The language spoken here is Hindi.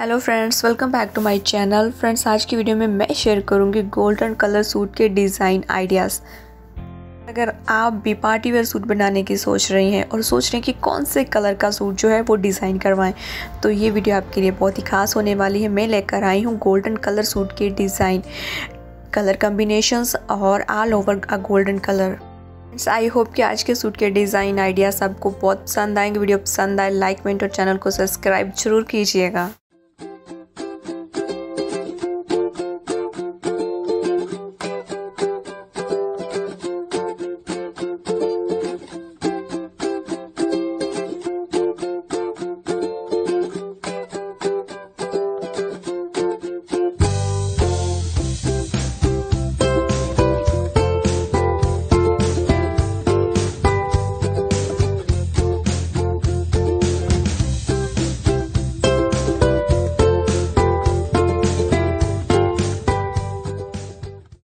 Hello friends, welcome back to my channel. Friends, आज की वीडियो में मैं शेयर करूंगी गोल्डन कलर सूट के डिज़ाइन आइडियाज़। अगर आप भी पार्टी वेयर सूट बनाने की सोच रही हैं और सोच रहे हैं कि कौन से कलर का सूट जो है वो डिज़ाइन करवाएं, तो ये वीडियो आपके लिए बहुत ही खास होने वाली है। मैं लेकर आई हूँ गोल्डन कलर सूट के डिज़ाइन, कलर कम्बिनेशंस और all over golden colour. I hope कि आज के सूट के डिज़ाइन आइडियाज़ आपको बहुत पसंद आएंगे। वीडियो पसंद आए लाइक, कमेंट और चैनल को सब्सक्राइब जरूर कीजिएगा।